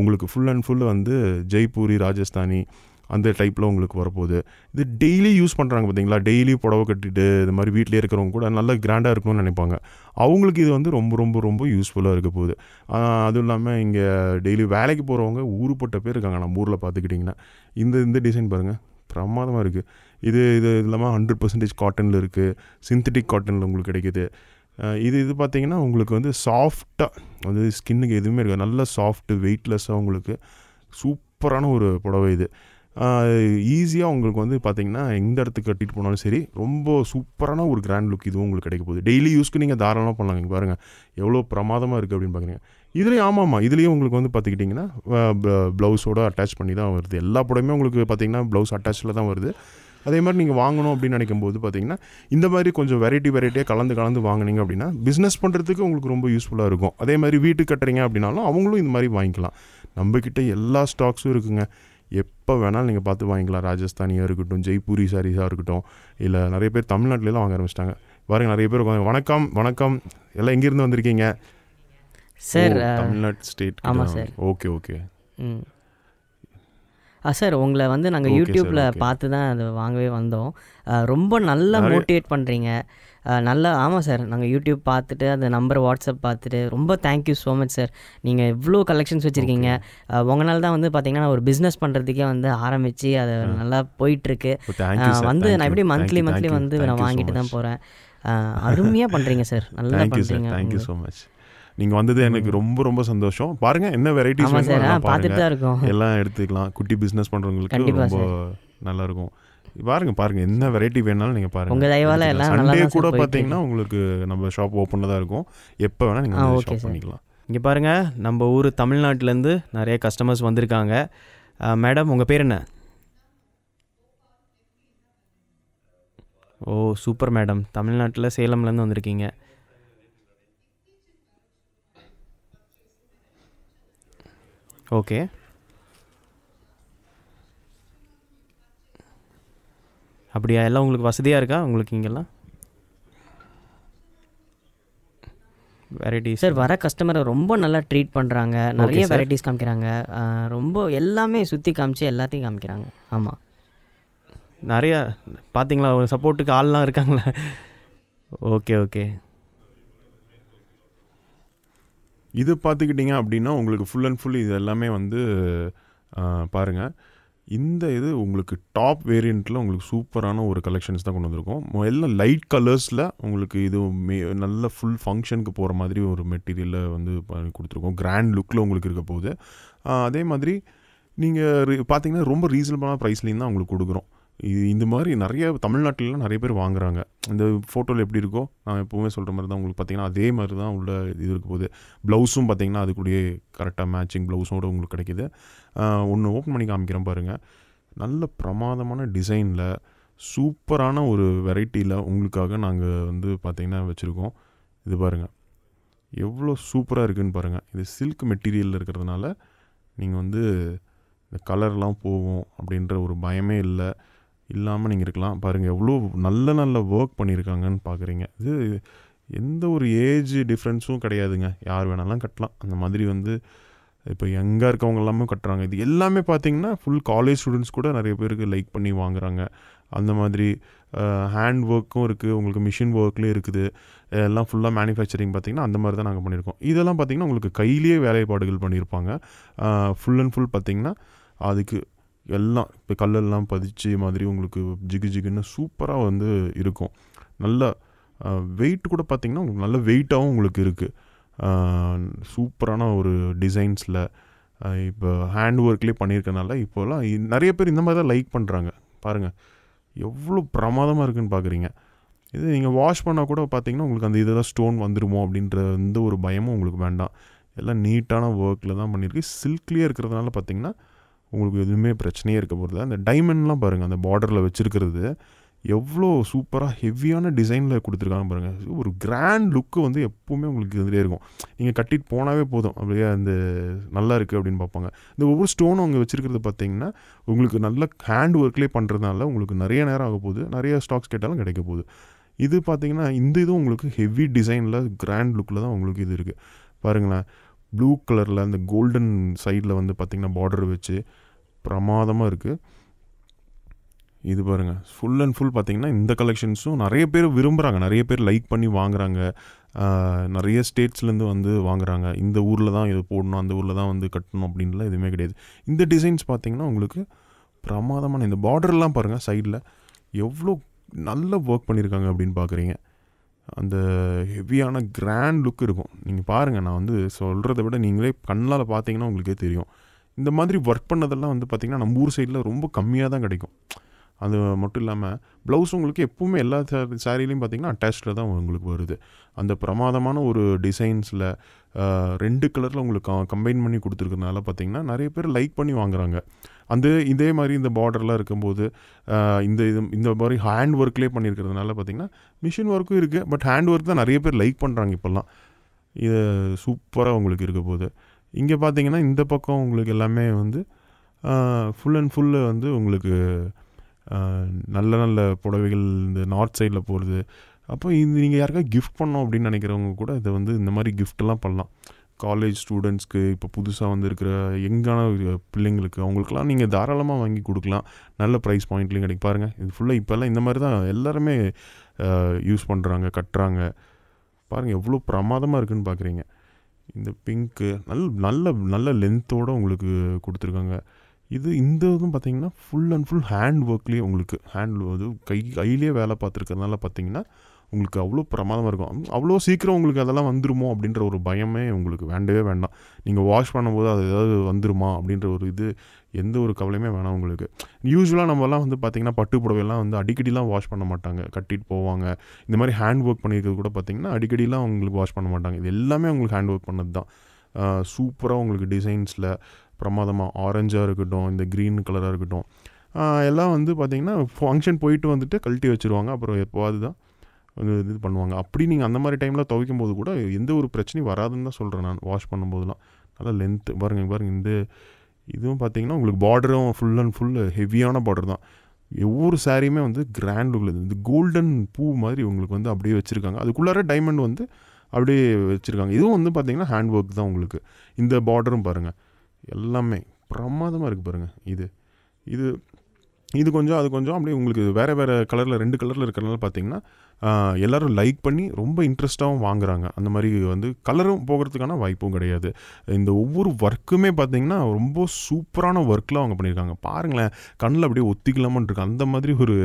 உங்களுக்கு ஃபுல் அண்ட் ஃபுல் வந்து ஜெய்ப்பூரி ராஜஸ்தானி அந்த டைப்ல உங்களுக்கு வர போகுது இது டெய்லி யூஸ் பண்றாங்க பாத்தீங்களா டெய்லி புடவை கட்டிட்டு இந்த மாதிரி வீட்லயே இருக்கறவங்க கூட நல்ல கிராண்டா இருக்கும்னு நினைப்பாங்க அவங்களுக்கு இது வந்து ரொம்ப ரொம்ப ரொம்ப யூஸ்புல்லா இருக்க போகுது அதுல்லாம இங்க டெய்லி வேலைக்கு போறவங்க ஊருப்பட்ட பேர் இருக்காங்க நம்ம ஊர்ல பாத்துக்கிட்டீங்கன்னா இந்த இந்த டிசைன் பாருங்க பிரமாதமா இருக்கு இது இது இல்லாம one hundred percent காட்டன்ல இருக்கு synthetic காட்டன்ல உங்களுக்கு கிடைக்குது இது இது பாத்தீங்கன்னா உங்களுக்கு வந்து சாஃப்ட்டா வந்து ஸ்கின்னுக்கு எதுமே இருக்காது நல்ல சாஃப்ட் வெயிட்லெஸ்ஸா உங்களுக்கு சூப்பரான ஒரு புடவை இது ஈஸியா உங்களுக்கு வந்து பாத்தீங்கன்னா எங்க இடத்துக்கு கட்டிட்டு போனாலும் சரி ரொம்ப சூப்பரான ஒரு கிராண்ட் லுக் இது உங்களுக்கு கிடைக்க போகுது டெய்லி யூஸ்க்கு நீங்க தாராளமா பண்ணலாம் இங்க பாருங்க எவ்வளவு பிரமாதமா இருக்கு அப்படிን பாக்குறீங்க இதுலயே ஆமாமா இதுலயே உங்களுக்கு வந்து பாத்துக்கிட்டீங்கன்னா ப்ளவுஸ் ஓட அட்டாச் பண்ணி தான் வருது எல்லா புடவையுமே உங்களுக்கு பாத்தீங்கன்னா ப்ளவுஸ் அட்டாச்ல தான் வருது அதே மாதிரி நீங்க வாங்கணும் அப்படி நினைக்கும்போது பாத்தீங்கன்னா இந்த மாதிரி கொஞ்சம் வெரைட்டி வெரைட்டியா கலந்து கலந்து வாங்குனீங்க அப்படினா business பண்றதுக்கு உங்களுக்கு ரொம்ப யூஸ்புல்லா இருக்கும் அதே மாதிரி வீட்டுக்கு கட்டறீங்க அப்படினாலும் அவங்களும் இந்த மாதிரி வாங்கிக்கலாம் நம்ம கிட்ட எல்லா ஸ்டாக்ஸும் இருக்குங்க எப்ப வேணாலும் நீங்க பார்த்து வாங்கலாம் ராஜஸ்தானியா இருக்கட்டும் ஜெய்ப்பூரி சாரீஸா இருக்கட்டும் இல்ல நிறைய பேர் தமிழ்நாட்டுல எல்லாம் வாங்க ஆரம்பிச்சிட்டாங்க பாருங்க நிறைய பேர் வணக்கம் வணக்கம் எல்லாம் எங்க இருந்து வந்திருக்கீங்க சார் தமிழ்நாடு ஸ்டேட் ஆமா சார் ஓகே ஓகே ஆ சார் உங்களை வந்து நாங்க YouTubeல பார்த்து தான் அது வாங்கவே வந்தோம் ரொம்ப நல்ல மோட்டிவேட் பண்றீங்க நல்ல ஆமா சார் நாங்க YouTube பார்த்துட்டு அந்த நம்பர் WhatsApp பார்த்துட்டு ரொம்ப thank you so much sir நீங்க இவ்ளோ கலெக்ஷன்ஸ் வச்சிருக்கீங்க உங்கனால தான் வந்து பாத்தீங்கன்னா நான் ஒரு business பண்றதுக்கே வந்து ஆரம்பிச்சி அது நல்லா போயிட்டு இருக்கு வந்து நான் இப்படி monthly monthly வந்து நான் வாங்கிட்டு தான் போறேன் அருமையா பண்றீங்க சார் நல்லா பண்றீங்க thank you so much நீங்க வந்தது எனக்கு ரொம்ப ரொம்ப சந்தோஷம் பாருங்க என்ன வெரைட்டிஸ் எல்லாம் பாத்துட்டே இருக்கோம் எல்லாம் எடுத்துக்கலாம் குட்டி பிசினஸ் பண்றவங்களுக்கு ரொம்ப நல்லா இருக்கும் பாருங்க பாருங்க என்ன வெரைட்டி வேணாலும் நீங்க பாருங்க உங்க தயவால எல்லாம் நல்லா இருக்கு கூட பாத்தீங்கன்னா உங்களுக்கு நம்ம ஷாப் ஓபன்ல தான் இருக்கும் எப்ப வேணா நீங்க வந்து ஷாப் பண்ணிக்கலாம் இங்க பாருங்க நம்ம ஊர் தமிழ்நாட்டுல இருந்து நிறைய கஸ்டமர்ஸ் வந்திருக்காங்க மேடம் உங்க பேர் என்ன ஓ சூப்பர் மேடம் தமிழ்நாட்டுல சேலம்ல இருந்து வந்திருக்கீங்க ஓகே அப்படியா எல்லாம் உங்களுக்கு வசதியாக இருக்கா உங்களுக்கு இங்கெல்லாம் வெரைட்டிஸ் சார் வர கஸ்டமரை ரொம்ப நல்லா ட்ரீட் பண்ணுறாங்க நிறைய வெரைட்டிஸ் காமிக்கிறாங்க ரொம்ப எல்லாமே சுற்றி காமிச்சு எல்லாத்தையும் காமிக்கிறாங்க ஆமாம் நிறையா பார்த்தீங்களா ஒரு சப்போர்ட்டுக்கு ஆள்லாம் இருக்காங்களா ஓகே ஓகே இது பாத்துக்கிட்டீங்க அப்படினா உங்களுக்கு full and full இது எல்லாமே வந்து பாருங்க இந்த இது உங்களுக்கு டாப் வேரியன்ட்ல உங்களுக்கு சூப்பரான ஒரு கலெக்ஷன்ஸ் தான் கொண்டு வந்திருக்கோம் எல்லாம் லைட் கலர்ஸ்ல உங்களுக்கு இது நல்ல full ஃபங்க்ஷனுக்கு போற மாதிரி ஒரு மெட்டீரியல்ல வந்து கொடுத்திருக்கோம் கிராண்ட் லுக்ல உங்களுக்கு இருக்க போகுது அதே மாதிரி நீங்க பாத்தீங்கன்னா ரொம்ப ரீசனபிளான பிரைஸ்ல தான் உங்களுக்கு கொடுக்கிறோம் இந்த மாதிரி நிறைய தமிழ்நாட்டுல நிறைய பேர் வாங்குறாங்க இந்த போட்டோல எப்படி இருக்கோ நான் எப்பவுமே சொல்ற மாதிரி தான் உங்களுக்கு பாத்தீங்கன்னா அதே மாதிரி தான் உள்ள இது இருக்கு போகுது ப்ளவுஸும் பாத்தீங்கன்னா அது கூடயே கரெக்ட்டா மேட்சிங் ப்ளவுஸோட உங்களுக்கு கிடைக்குது ஒன்னு ஓபன் பண்ணி காமிக்கிறேன் பாருங்க நல்ல பிரமாதமான டிசைன்ல சூப்பரான ஒரு வெரைட்டில உங்களுக்காக நாங்க வந்து பாத்தீங்கன்னா வச்சிருக்கோம் இது பாருங்க எவ்வளவு சூப்பரா இருக்குன்னு பாருங்க இது silk மெட்டீரியல்ல இருக்குறதனால நீங்க வந்து இந்த கலர்லாம் போகும் அப்படின்ற ஒரு பயமே இல்லை இல்லாமல் நீங்கள் இருக்கலாம் பாருங்கள் எவ்வளோ நல்ல நல்ல ஒர்க் பண்ணியிருக்காங்கன்னு பார்க்குறீங்க. இது எந்த ஒரு ஏஜ் டிஃப்ரென்ஸும் கிடையாதுங்க, யார் வேணாலும் கட்டலாம். அந்த மாதிரி வந்து இப்போ யங்காக இருக்கவங்க எல்லாமே கட்டுறாங்க. இது எல்லாமே பார்த்திங்கன்னா ஃபுல் காலேஜ் ஸ்டூடெண்ட்ஸ் கூட நிறைய பேருக்கு லைக் பண்ணி வாங்குகிறாங்க. அந்த மாதிரி ஹேண்ட் ஒர்க்கும் இருக்குது, உங்களுக்கு மிஷின் ஒர்க்லேயும் இருக்குது. எல்லாம் ஃபுல்லாக மேனுஃபேக்சரிங் பார்த்திங்கன்னா அந்த மாதிரி தான் நாங்கள் பண்ணியிருக்கோம். இதெல்லாம் பார்த்திங்கன்னா உங்களுக்கு கையிலேயே வேலைப்பாடுகள் பண்ணியிருப்பாங்க. ஃபுல் அண்ட் ஃபுல் பார்த்திங்கன்னா அதுக்கு எல்லாம் இப்போ கல்லெல்லாம் பதிச்சு மாதிரி உங்களுக்கு ஜிகு ஜிகுன்னு சூப்பராக வந்து இருக்கும். நல்ல வெயிட் கூட பார்த்திங்கன்னா உங்களுக்கு நல்ல வெயிட்டாகவும் உங்களுக்கு இருக்குது. சூப்பரான ஒரு டிசைன்ஸில் இப்போ ஹேண்ட் ஒர்க்லேயே பண்ணியிருக்கனால இப்போலாம் நிறைய பேர் இந்த மாதிரி தான் லைக் பண்ணுறாங்க. பாருங்கள் எவ்வளோ பிரமாதமாக இருக்குதுன்னு பார்க்குறீங்க. இது நீங்கள் வாஷ் பண்ணால் கூட பார்த்திங்கன்னா உங்களுக்கு அந்த இதெல்லாம் ஸ்டோன் வந்துடுமோ அப்படின்ற எந்த ஒரு பயமும் உங்களுக்கு வேண்டாம். எல்லாம் நீட்டான ஒர்க்கில் தான் பண்ணியிருக்கு. சில்க்லேயே இருக்கிறதுனால பார்த்திங்கன்னா உங்களுக்கு எதுவுமே பிரச்சனையே இருக்க போகிறது. அந்த டைமண்ட்லாம் பாருங்கள் அந்த பார்டரில் வச்சுருக்கிறது எவ்வளோ சூப்பராக ஹெவியான டிசைனில் கொடுத்துருக்காங்க பாருங்கள். ஒரு கிராண்ட் லுக்கு வந்து எப்போவுமே உங்களுக்கு இதுலேயே இருக்கும். நீங்கள் கட்டிட்டு போனாவே போதும் அப்படியே அந்த நல்லா இருக்குது அப்படின்னு பார்ப்பாங்க. இந்த ஒவ்வொரு ஸ்டோனும் அவங்க வச்சுருக்கிறது பார்த்திங்கன்னா உங்களுக்கு நல்ல ஹேண்ட் ஒர்க்லேயே பண்ணுறதுனால உங்களுக்கு நிறைய நேரம் ஆக போகுது, நிறைய ஸ்டாக்ஸ் கேட்டாலும் கிடைக்க போகுது. இது பார்த்திங்கன்னா இந்த இதுவும் உங்களுக்கு ஹெவி டிசைனில் கிராண்ட் லுக்கில் தான் உங்களுக்கு இது இருக்குது. பாருங்களேன் ப்ளூ கலரில் அந்த கோல்டன் சைடில் வந்து பார்த்திங்கன்னா பார்டர் வச்சு பிரமாதமாக இருக்குது. இது பாருங்கள் ஃபுல் அண்ட் ஃபுல் பார்த்திங்கன்னா இந்த கலெக்ஷன்ஸும் நிறைய பேர் விரும்புகிறாங்க, நிறைய பேர் லைக் பண்ணி வாங்குகிறாங்க. நிறைய ஸ்டேட்ஸ்லேருந்து வந்து வாங்குகிறாங்க. இந்த ஊரில் தான் இது போடணும், அந்த ஊரில் தான் வந்து கட்டணும் அப்படின்லாம் எதுவுமே கிடையாது. இந்த டிசைன்ஸ் பார்த்திங்கன்னா உங்களுக்கு பிரமாதமான இந்த பார்டர்லாம் பாருங்கள் சைடில் எவ்வளோ நல்ல ஒர்க் பண்ணியிருக்காங்க அப்படின்னு பார்க்குறீங்க. அந்த ஹெவியான கிராண்ட் லுக் இருக்கும். நீங்கள் பாருங்கள், நான் வந்து சொல்கிறத விட நீங்களே கண்ணால் பார்த்திங்கன்னா உங்களுக்கே தெரியும். இந்த மாதிரி ஒர்க் பண்ணதெல்லாம் வந்து பார்த்திங்கன்னா நம்ம ஊர் சைடில் ரொம்ப கம்மியாக தான் கிடைக்கும். அது மட்டும் இல்லாமல் ப்ளவுஸ் உங்களுக்கு எப்போவுமே எல்லா சாரீலையும் பார்த்திங்கன்னா அட்டாச்சில் தான் உங்களுக்கு வருது. அந்த பிரமாதமான ஒரு டிசைன்ஸில் ரெண்டு கலரில் உங்களுக்கு கம்பைன் பண்ணி கொடுத்துருக்கறதுனால பார்த்திங்கன்னா நிறைய பேர் லைக் பண்ணி வாங்குகிறாங்க. அந்த இதே மாதிரி இந்த பார்டர்லாம் இருக்கும்போது இந்த இது இந்த மாதிரி ஹேண்ட் ஒர்க்லேயே பண்ணியிருக்கிறதுனால பார்த்திங்கன்னா மிஷின் ஒர்க்கும் இருக்குது. பட் ஹேண்ட் ஒர்க் தான் நிறைய பேர் லைக் பண்ணுறாங்க இப்போல்லாம். இது சூப்பராக உங்களுக்கு இருக்க போகுது. இங்கே பார்த்திங்கன்னா இந்த பக்கம் உங்களுக்கு எல்லாமே வந்து ஃபுல் அண்ட் ஃபுல்லு வந்து உங்களுக்கு நல்ல நல்ல புடவைகள் இந்த நார்த் சைடில் போகிறது. அப்போ இது நீங்கள் யாருக்காவது கிஃப்ட் பண்ணோம் அப்படின்னு நினைக்கிறவங்க கூட இதை வந்து இந்த மாதிரி கிஃப்ட்லாம் பண்ணலாம். காலேஜ் ஸ்டூடெண்ட்ஸ்க்கு இப்போ புதுசாக வந்து இருக்கிற எங்கான பிள்ளைங்களுக்கு அவங்களுக்குலாம் நீங்கள் தாராளமாக வாங்கி கொடுக்கலாம். நல்ல ப்ரைஸ் பாயிண்ட்லையும் கிடைக்கும். பாருங்கள் இது ஃபுல்லாக இப்போல்லாம் இந்த மாதிரி தான் எல்லாருமே யூஸ் பண்ணுறாங்க, கட்டுறாங்க. பாருங்கள் எவ்வளோ பிரமாதமாக இருக்குதுன்னு பார்க்குறீங்க. இந்த பிங்க்கு நல்ல நல்ல நல்ல லென்த்தோடு உங்களுக்கு கொடுத்துருக்காங்க. இது இந்த இதுவும் பார்த்திங்கன்னா ஃபுல் அண்ட் ஃபுல் ஹேண்ட் ஒர்க்லேயே உங்களுக்கு ஹேண்ட் அது கை கையிலே வேலை பார்த்துருக்கறதுனால பார்த்திங்கன்னா உங்களுக்கு அவ்வளோ பிரமாதமாக இருக்கும். அவ்வளோ சீக்கிரம் உங்களுக்கு அதெல்லாம் வந்துடுமோ அப்படின்ற ஒரு பயமே உங்களுக்கு வேண்டவே வேண்டாம். நீங்கள் வாஷ் பண்ணும்போது அது ஏதாவது வந்துடுமா அப்படின்ற ஒரு இது எந்த ஒரு கவலையுமே வேணாம் உங்களுக்கு. யூஸ்வலாக நம்மலாம் வந்து பார்த்திங்கன்னா பட்டு புடவைலாம் வந்து அடிக்கடிலாம் வாஷ் பண்ண மாட்டாங்க, கட்டிட்டு போவாங்க. இந்த மாதிரி ஹேண்ட் ஒர்க் பண்ணியிருக்கிறது கூட பார்த்திங்கன்னா அடிக்கடிலாம் உங்களுக்கு வாஷ் பண்ண மாட்டாங்க. இது எல்லாமே உங்களுக்கு ஹேண்ட் ஒர்க் பண்ணது தான். சூப்பராக உங்களுக்கு டிசைன்ஸில் பிரமாதமாக ஆரஞ்சாக இருக்கட்டும், இந்த க்ரீன் கலராக இருக்கட்டும், எல்லாம் வந்து பார்த்திங்கன்னா ஃபங்க்ஷன் போயிட்டு வந்துட்டு கழட்டி வச்சுருவாங்க. அப்புறம் எப்போவாது தான் வந்து இது பண்ணுவாங்க. அப்படி நீங்கள் அந்த மாதிரி டைமில் துவைக்கும் போது கூட எந்த ஒரு பிரச்சனையும் வராதுன்னு தான் சொல்கிறேன் நான். வாஷ் பண்ணும்போதெல்லாம் நல்லா லென்த்து பாருங்கள். பாருங்கள் இந்த இதுவும் பார்த்திங்கன்னா உங்களுக்கு பார்டரும் ஃபுல் அண்ட் ஃபுல் ஹெவியான பார்டர் தான். ஒவ்வொரு சாரியுமே வந்து கிராண்ட் லுக்கில் இந்த கோல்டன் பூ மாதிரி உங்களுக்கு வந்து அப்படியே வச்சுருக்காங்க. அதுக்குள்ளார டைமண்ட் வந்து அப்படியே வச்சுருக்காங்க. இதுவும் வந்து பார்த்திங்கன்னா ஹேண்ட் ஒர்க் தான் உங்களுக்கு. இந்த பார்டரும் பாருங்கள் எல்லாமே பிரமாதமாக இருக்குது. பாருங்கள் இது இது இது கொஞ்சம் அது கொஞ்சம் அப்படியே உங்களுக்கு வேறு வேறு கலரில் ரெண்டு கலரில் இருக்கிறனால பார்த்திங்கன்னா எல்லோரும் லைக் பண்ணி ரொம்ப இன்ட்ரெஸ்ட்டாகவும் வாங்குகிறாங்க. அந்த மாதிரி வந்து கலரும் போகிறதுக்கான வாய்ப்பும் கிடையாது. இந்த ஒவ்வொரு ஒர்க்குமே பார்த்திங்கன்னா ரொம்ப சூப்பரான ஒர்க்கெலாம் அவங்க பண்ணியிருக்காங்க. பாருங்களேன் கண்ணில் அப்படியே ஒத்திக்கலாமான் இருக்கு. அந்த மாதிரி ஒரு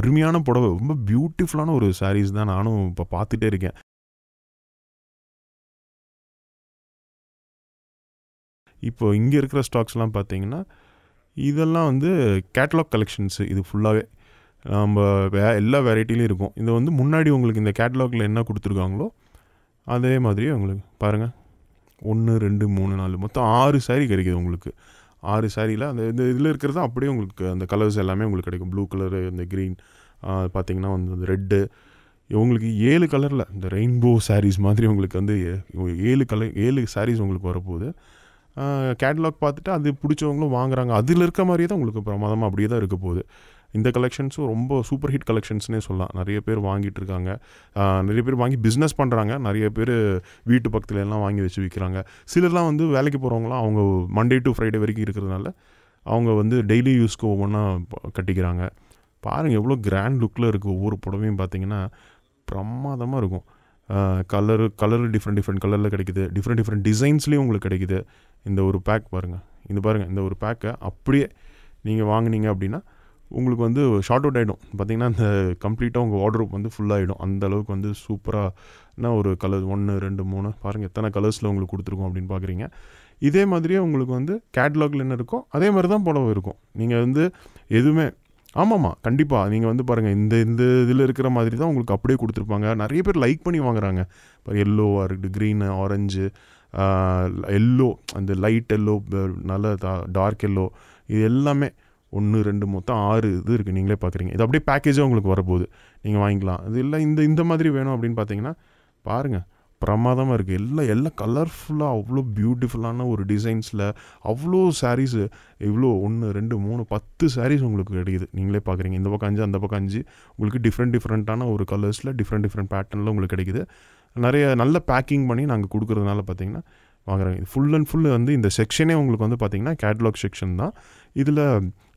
அருமையான புடவை, ரொம்ப பியூட்டிஃபுல்லான ஒரு சாரீஸ் தான் நானும் இப்போ பார்த்துட்டே இருக்கேன். இப்போ இங்கே இருக்கிற ஸ்டாக்ஸ்லாம் பார்த்திங்கன்னா இதெல்லாம் வந்து கேட்லாக் கலெக்ஷன்ஸு. இது ஃபுல்லாகவே நம்ம வே எல்லா வெரைட்டிலையும் இருக்கும். இது வந்து முன்னாடி உங்களுக்கு இந்த கேட்லாகில் என்ன கொடுத்துருக்காங்களோ அதே மாதிரியே உங்களுக்கு பாருங்கள் ஒன்று ரெண்டு மூணு நாலு மொத்தம் ஆறு சாரீ கிடைக்கிது உங்களுக்கு. ஆறு சாரியில் அந்த இந்த இதில் இருக்கிறது அப்படியே உங்களுக்கு அந்த கலர்ஸ் எல்லாமே உங்களுக்கு கிடைக்கும். ப்ளூ கலரு, இந்த க்ரீன், பார்த்திங்கன்னா வந்து ரெட்டு, உங்களுக்கு ஏழு கலரில் இந்த ரெயின்போ சாரீஸ் மாதிரி உங்களுக்கு வந்து ஏழு கலர் ஏழு சாரீஸ் உங்களுக்கு வரப்போகுது. catalog பார்த்துட்டு அது பிடிச்சவங்கள வாங்குறாங்க அதில இருக்க மாதிரியே தான் உங்களுக்கு பிரமாதமா அப்படியே தான் இருக்க போகுது இந்த கலெக்ஷன்ஸ் ரொம்ப சூப்பர் ஹிட் கலெக்ஷன்ஸ்னே சொல்லலாம் நிறைய பேர் வாங்கிட்டு இருக்காங்க நிறைய பேர் வாங்கி business பண்றாங்க நிறைய பேர் வீட்டு பக்கத்துல எல்லாம் வாங்கி வெச்சு விக்கறாங்க சிலர்லாம் வந்து வேலைக்கு போறவங்க அவங்க Monday to Friday வரைக்கும் இருக்குறதனால அவங்க வந்து டெய்லி யூஸ்க்கு ஒவ்வொண்ணா கட்டிக்கறாங்க பாருங்க எவ்வளவு கிராண்ட் லுக்ல இருக்கு ஒவ்வொரு புடவையும் பாத்தீங்கன்னா பிரமாதமா இருக்கும் color color different different color la kedikudhu different different designs la ungalku kedikudhu indha oru pack parunga indha parunga indha oru pack appadiye neenga vaangineenga appadina ungalku vandu short out aidum pathina indha complete ah unga wardrobe vandu full aidum andha alavukku vandu super ah na oru color one two three parunga ethana colors la ungalku kuduthirukkom appdin paakringa idhe madriye ungalku vandu catalog la enna irukum adhe mari dhaan podava irukum neenga vandu edume ஆமாமா கண்டிப்பா நீங்க வந்து பாருங்க இந்த இந்த இதுல இருக்கிற மாதிரி தான் உங்களுக்கு அப்படியே கொடுத்திருப்பாங்க நிறைய பேர் லைக் பண்ணி வாங்குறாங்க பாரு yellow ஆ இருக்கு green orange yellow அந்த லைட் yellow நல்ல dark yellow இது எல்லாமே one two மொத்தம் six இது இருக்கு நீங்களே பாக்குறீங்க இது அப்படியே பேக்கேஜா உங்களுக்கு வர போகுது நீங்க வாங்கிக்கலாம் இது இல்ல இந்த இந்த மாதிரி வேணும் அப்படிን பாத்தீங்கன்னா பாருங்க பிரமாதமா இருக்கு எல்லா எல்லா கலர்ஃபுல்லா அவ்ளோ பியூட்டிஃபுல்லான ஒரு டிசைன்ஸ்ல அவ்ளோ sarees இவ்ளோ one two three ten sarees உங்களுக்கு கிடைக்குது நீங்களே பாக்குறீங்க இந்த பக்கம் five அந்த பக்கம் five உங்களுக்கு டிஃபரண்ட் டிஃபரண்டான ஒரு கலர்ஸ்ல டிஃபரண்ட் டிஃபரண்ட் பேட்டர்ன்ல உங்களுக்கு கிடைக்குது நிறைய நல்ல பேக்கிங் பண்ணி நாங்க கொடுக்கிறதுனால பாத்தீங்கன்னா வாங்குறாங்க இது full and full வந்து இந்த செக்ஷனே உங்களுக்கு வந்து பாத்தீங்கன்னா கேட்டலாக் செக்ஷன் தான் இதுல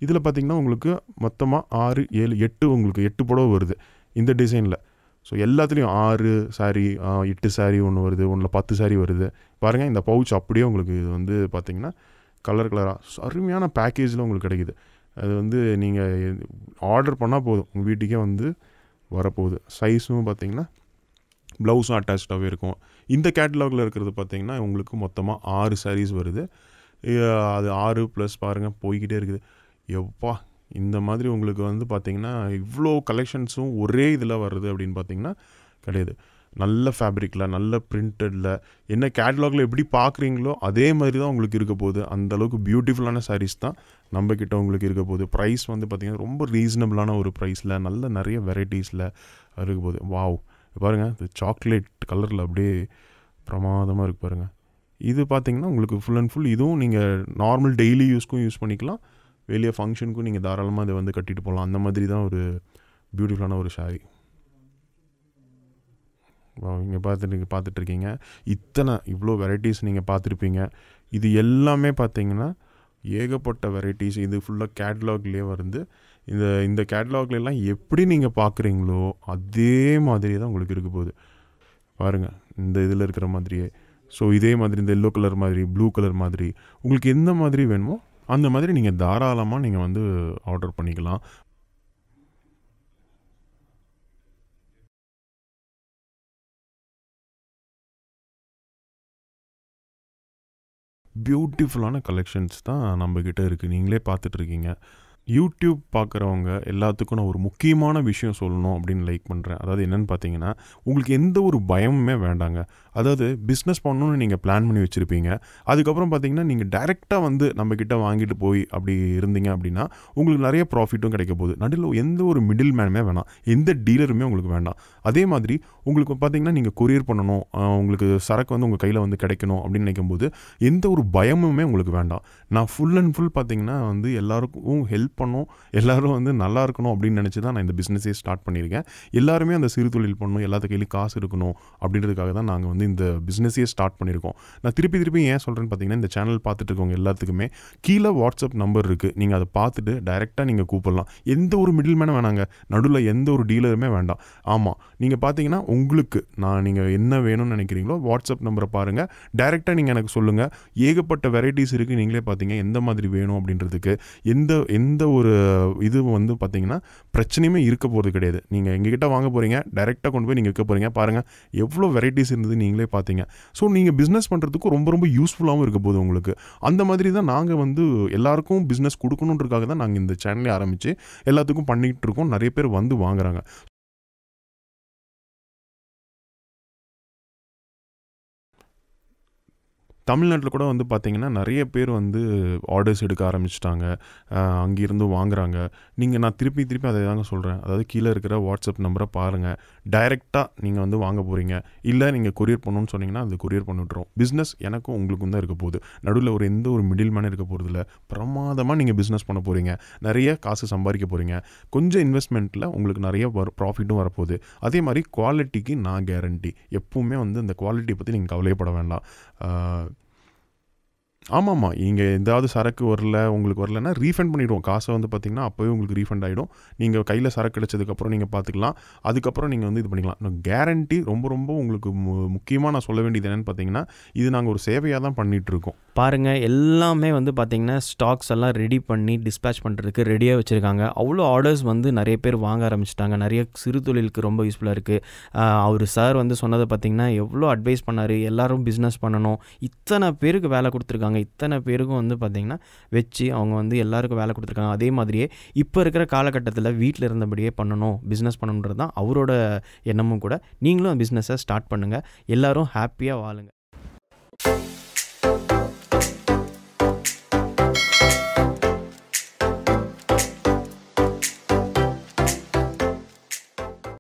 இதுல பாத்தீங்கன்னா உங்களுக்கு மொத்தமா six seven eight உங்களுக்கு eight புடவை வருது இந்த டிசைன்ல So, எல்லாத்துலயும் six saree, eight saree ஒன்னு வருது, ஒண்ணுல ten saree வருது. பாருங்க இந்த pouch அப்படியே உங்களுக்கு இது வந்து பாத்தீங்கன்னா கலர் கலரா அருமையான பேக்கேஜ்ல உங்களுக்கு கிடைக்குது. அது வந்து நீங்க ஆர்டர் பண்ணா போதும். உங்க வீட்டுக்கே வந்து வர போகுது. சைஸும் பாத்தீங்கன்னா ப்ளவுஸ் அட்டாச்டாவே இருக்கும். இந்த கேட்டலாக்ல இருக்குறது பாத்தீங்கன்னா உங்களுக்கு மொத்தமா six sarees வருது. அது six பிளஸ் பாருங்க போயிட்டே இருக்குது. எப்பா இந்த மாதிரி உங்களுக்கு வந்து பாத்தீங்கன்னா இவ்ளோ கலெக்ஷன்ஸும் ஒரே இதுல வருது அப்படிን பாத்தீங்கன்னா கிடையாது நல்ல ஃபேப்ரிக்ல நல்ல பிரிண்டட்ல என்ன கேட்டலாக்ல எப்படி பாக்குறீங்களோ அதே மாதிரி தான் உங்களுக்கு இருக்க போகுது அந்த அளவுக்கு பியூட்டிஃபுல்லான sarees தான் நம்ம கிட்ட உங்களுக்கு இருக்க போகுது பிரைஸ் வந்து பாத்தீங்கன்னா ரொம்ப ரீசனபிளான ஒரு பிரைஸ்ல நல்ல நிறைய வெரைட்டிஸ்ல இருக்க போகுது வாவ் பாருங்க இது சாக்லேட் கலர்ல அப்படியே பிரமாதமா இருக்கு பாருங்க இது பாத்தீங்கன்னா உங்களுக்கு full and full இதுவும் நீங்க நார்மல் ডেইলি யூஸ்க்கு யூஸ் பண்ணிக்கலாம் வெளிய ஃபங்க்ஷனுக்கு நீங்க தாராளமா இத வந்து கட்டிட்டு போலாம் அந்த மாதிரி தான் ஒரு பியூட்டிஃபுல்லான ஒரு saree. வாங்க இங்க பாத்து நீங்க பாத்துட்டு இருக்கீங்க. இத்தனை இவ்ளோ வெரைட்டிஸ் நீங்க பாத்துிருப்பீங்க. இது எல்லாமே பாத்தீங்கன்னா ஏகப்பட்ட வெரைட்டிஸ் இது ஃபுல்லா கேட்டலாக்லயே வருது. இந்த இந்த கேட்டலாக்ல எல்லாம் எப்படி நீங்க பாக்குறீங்களோ அதே மாதிரி தான் உங்களுக்கு இருக்க போகுது. பாருங்க இந்த இதுல இருக்கிற மாதிரியே. சோ இதே மாதிரி இந்த yellow color மாதிரி, blue color மாதிரி உங்களுக்கு என்ன மாதிரி வேணுமோ அந்த மாதிரி நீங்க தாராளமா நீங்க வந்து ஆர்டர் பண்ணிக்கலாம் பியூட்டிஃபுல்லான கலெக்ஷன்ஸ் தான் நம்ம கிட்ட இருக்கு நீங்களே பார்த்துட்டு இருக்கீங்க YouTube பார்க்கறவங்க எல்லாத்துக்கும் நான் ஒரு முக்கியமான விஷயம் சொல்லணும் அப்படிን லைக் பண்றேன் அதாவது என்னன்னு பாத்தீங்கன்னா உங்களுக்கு எந்த ஒரு பயமுமே வேண்டாங்க அதாவது business பண்ணனும்னு நீங்க பிளான் பண்ணி வச்சிருப்பீங்க அதுக்கு அப்புறம் பாத்தீங்கன்னா நீங்க டைரக்ட்டா வந்து நம்ம கிட்ட வாங்கிட்டு போய் அப்படி இருந்தீங்க அப்படினா உங்களுக்கு நிறைய प्रॉफिட்டும் கிடைக்க போகுது நடுல எந்த ஒரு மிடில்மேனுமே வேணாம் எந்த டீலருமே உங்களுக்கு வேண்டாம் அதே மாதிரி உங்களுக்கு பாத்தீங்கன்னா நீங்க courier பண்ணனும் உங்களுக்கு சரக்கு வந்து உங்க கையில வந்து கிடைக்கணும் அப்படி நினைக்கும்போது எந்த ஒரு பயமுமே உங்களுக்கு வேண்டாம் நான் full and full பாத்தீங்கன்னா வந்து எல்லாருக்கும் help பண்ணனும் எல்லாரும் வந்து நல்லா இருக்கணும் அப்படி நினைச்சு தான் நான் இந்த business-ஐ ஸ்டார்ட் பண்ணிருக்கேன் எல்லாரும் அந்த சிறு தொழில் பண்ணனும் எல்லாத்துக்கு கையில காசு இருக்கணும் அப்படிங்கிறதுக்காக தான் நாங்க வந்து இந்த business-ஐ ஸ்டார்ட் பண்ணிருக்கோம் நான் திருப்பி திருப்பி ஏன் சொல்றேன்னு பாத்தீங்கன்னா இந்த சேனல் பார்த்துட்டு இருக்கவங்க எல்லாத்துக்குமே கீழ WhatsApp நம்பர் இருக்கு நீங்க அத பார்த்துட்டு டைரக்ட்டா நீங்க கூப்பிடலாம் எந்த ஒரு மிடில்மேனும் வேணாங்க நடுல எந்த ஒரு டீலருமே வேண்டாம் ஆமா நீங்க பாத்தீங்கன்னா உங்களுக்கு நான் நீங்க என்ன வேணும்னு நினைக்கிறீங்களோ WhatsApp நம்பரை பாருங்க டைரக்ட்டா நீங்க எனக்கு சொல்லுங்க ஏகப்பட்ட வெரைட்டிஸ் இருக்கு நீங்களே பாத்தீங்க எந்த மாதிரி வேணும் அப்படிங்கிறதுக்கு எந்த எந்த ஒரு இது வந்து பாத்தீங்கன்னா பிரச்சனையே இருக்க போறது கிடையாது நீங்க எங்ககிட்ட வாங்க போறீங்க டைரக்ட்டா கொண்டு போய் நீங்க விற்க போறீங்க பாருங்க எவ்வளவு வெரைட்டிஸ் இருந்தது நீங்களே பாத்தீங்க சோ நீங்க business பண்றதுக்கு ரொம்ப ரொம்ப யூஸ்புல்லாவும் இருக்க போகுது உங்களுக்கு அந்த மாதிரி தான் நாங்க வந்து எல்லாருக்கும் business கொடுக்கணும்ன்றதுக்காக தான் நாங்க இந்த சேனலை ஆரம்பிச்சி எல்லாத்துக்கும் பண்ணிட்டு இருக்கோம் நிறைய பேர் வந்து வாங்குறாங்க தமிழ்நாட்டில் கூட வந்து பார்த்தீங்கன்னா நிறைய பேர் வந்து ஆர்டர்ஸ் எடுக்க ஆரம்பிச்சிட்டாங்க, அங்கேருந்து வாங்குறாங்க. நீங்கள் நான் திருப்பி திருப்பி அதை தாங்க சொல்கிறேன், அதாவது கீழே இருக்கிற வாட்ஸ்அப் நம்பரை பாருங்கள். டைரெக்டாக நீங்கள் வந்து வாங்க போகிறீங்க, இல்லை நீங்கள் கொரியர் பண்ணணும்னு சொன்னீங்கன்னா அது கொரியர் பண்ணிவிட்றோம். பிஸ்னஸ் எனக்கும் உங்களுக்கும் தான் இருக்க போகுது, நடுவில் ஒரு எந்த ஒரு மிடில் மேன் இருக்க போகிறது இல்லை. பிரமாதமாக நீங்கள் பிஸ்னஸ் பண்ண போகிறீங்க, நிறைய காசு சம்பாதிக்க போகிறீங்க. கொஞ்சம் இன்வெஸ்ட்மெண்ட்டில் உங்களுக்கு நிறைய வர ப்ராஃபிட்டும் வரப்போகுது. அதே மாதிரி குவாலிட்டிக்கு நான் கேரண்டி. எப்பவுமே வந்து இந்த குவாலிட்டியை பற்றி நீங்கள் கவலைப்பட வேண்டாம். ஆமாம்மா, நீங்கள் எதாவது சரக்கு வரல உங்களுக்கு வரலன்னா ரீஃபண்ட் பண்ணிவிடுவோம். காசை வந்து பார்த்திங்கன்னா அப்போவே உங்களுக்கு ரீஃபண்ட் ஆகிடும். நீங்கள் கையில் சரக்கு கிடச்சதுக்கப்புறம் நீங்கள் பார்த்துக்கலாம், அதுக்கப்புறம் நீங்கள் வந்து இது பண்ணிக்கலாம். நான் கேரண்டி ரொம்ப ரொம்ப உங்களுக்கு முக்கியமாக நான் சொல்ல வேண்டியது என்னென்னு பார்த்தீங்கன்னா, இது நாங்கள் ஒரு சேவையாக தான் பண்ணிகிட்ருக்கோம். பாருங்கள், எல்லாமே வந்து பார்த்திங்கன்னா ஸ்டாக்ஸ் எல்லாம் ரெடி பண்ணி டிஸ்பேச் பண்ணுறதுக்கு ரெடியாக வச்சுருக்காங்க. அவ்வளோ ஆர்டர்ஸ் வந்து நிறைய பேர் வாங்க ஆரம்பிச்சிட்டாங்க. நிறைய சிறு தொழிலுக்கு ரொம்ப யூஸ்ஃபுல்லாக இருக்குது. அவர் சார் வந்து சொன்னதை பார்த்திங்கன்னா எவ்வளோ அட்வைஸ் பண்ணார், எல்லோரும் பிஸ்னஸ் பண்ணணும். இத்தனை பேருக்கு வேலை கொடுத்துருக்காங்க, இத்தனை பேருக்கும் வந்து பார்த்திங்கன்னா வச்சு அவங்க வந்து எல்லாருக்கும் வேலை கொடுத்துருக்காங்க. அதே மாதிரியே இப்போ இருக்கிற காலகட்டத்தில் வீட்டில் இருந்தபடியே பண்ணணும், பிஸ்னஸ் பண்ணணுன்றது தான் அவரோட எண்ணமும் கூட. நீங்களும் பிஸ்னஸை ஸ்டார்ட் பண்ணுங்கள், எல்லோரும் ஹாப்பியாக வாழுங்க.